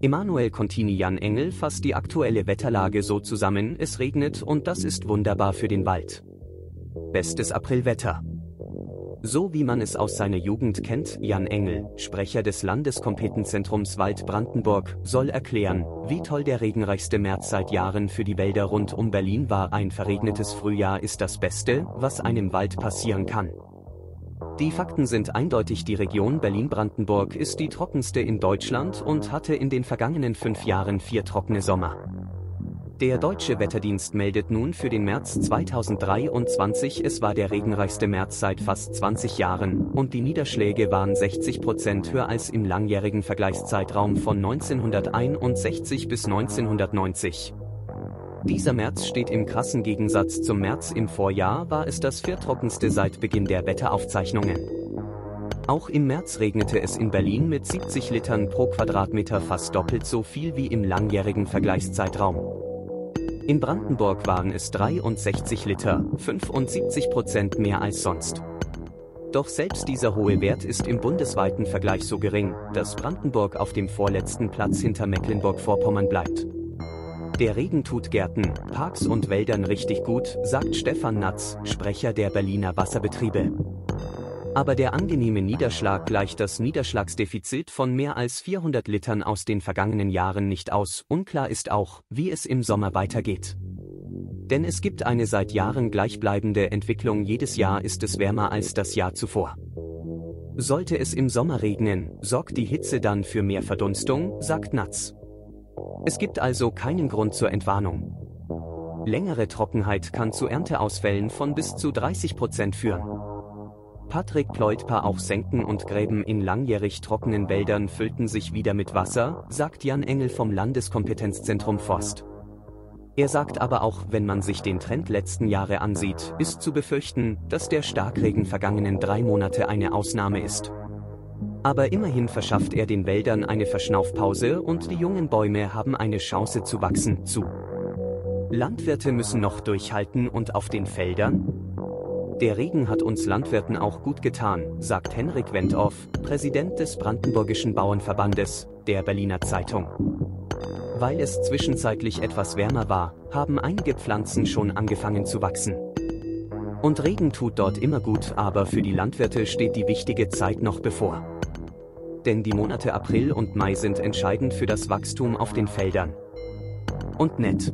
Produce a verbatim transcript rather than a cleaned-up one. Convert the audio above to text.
Emmanuel Contini Jan Engel fasst die aktuelle Wetterlage so zusammen: Es regnet und das ist wunderbar für den Wald. Bestes Aprilwetter. So wie man es aus seiner Jugend kennt. Jan Engel, Sprecher des Landeskompetenzzentrums Wald-Brandenburg, soll erklären, wie toll der regenreichste März seit Jahren für die Wälder rund um Berlin war. Ein verregnetes Frühjahr ist das Beste, was einem Wald passieren kann. Die Fakten sind eindeutig: Die Region Berlin-Brandenburg ist die trockenste in Deutschland und hatte in den vergangenen fünf Jahren vier trockene Sommer. Der Deutsche Wetterdienst meldet nun für den März zweitausenddreiundzwanzig, es war der regenreichste März seit fast zwanzig Jahren, und die Niederschläge waren sechzig Prozent höher als im langjährigen Vergleichszeitraum von neunzehnhunderteinundsechzig bis neunzehnhundertneunzig. Dieser März steht im krassen Gegensatz zum März im Vorjahr. War es das viertrockenste seit Beginn der Wetteraufzeichnungen. Auch im März regnete es in Berlin mit siebzig Litern pro Quadratmeter, fast doppelt so viel wie im langjährigen Vergleichszeitraum. In Brandenburg waren es dreiundsechzig Liter, fünfundsiebzig Prozent mehr als sonst. Doch selbst dieser hohe Wert ist im bundesweiten Vergleich so gering, dass Brandenburg auf dem vorletzten Platz hinter Mecklenburg-Vorpommern bleibt. Der Regen tut Gärten, Parks und Wäldern richtig gut, sagt Stephan Natz, Sprecher der Berliner Wasserbetriebe. Aber der angenehme Niederschlag gleicht das Niederschlagsdefizit von mehr als vierhundert Litern aus den vergangenen Jahren nicht aus. Unklar ist auch, wie es im Sommer weitergeht. Denn es gibt eine seit Jahren gleichbleibende Entwicklung: Jedes Jahr ist es wärmer als das Jahr zuvor. Sollte es im Sommer regnen, sorgt die Hitze dann für mehr Verdunstung, sagt Natz. Es gibt also keinen Grund zur Entwarnung. Längere Trockenheit kann zu Ernteausfällen von bis zu dreißig Prozent führen. Patrick Pleutpa: Auch Senken und Gräben in langjährig trockenen Wäldern füllten sich wieder mit Wasser, sagt Jan Engel vom Landeskompetenzzentrum Forst. Er sagt aber auch, wenn man sich den Trend letzten Jahre ansieht, ist zu befürchten, dass der Starkregen vergangenen drei Monate eine Ausnahme ist. Aber immerhin verschafft er den Wäldern eine Verschnaufpause und die jungen Bäume haben eine Chance zu wachsen. Zu. Landwirte müssen noch durchhalten und auf den Feldern? Der Regen hat uns Landwirten auch gut getan, sagt Henrik Wendorf, Präsident des Brandenburgischen Bauernverbandes, der Berliner Zeitung. Weil es zwischenzeitlich etwas wärmer war, haben einige Pflanzen schon angefangen zu wachsen. Und Regen tut dort immer gut, aber für die Landwirte steht die wichtige Zeit noch bevor. Denn die Monate April und Mai sind entscheidend für das Wachstum auf den Feldern. Und nett.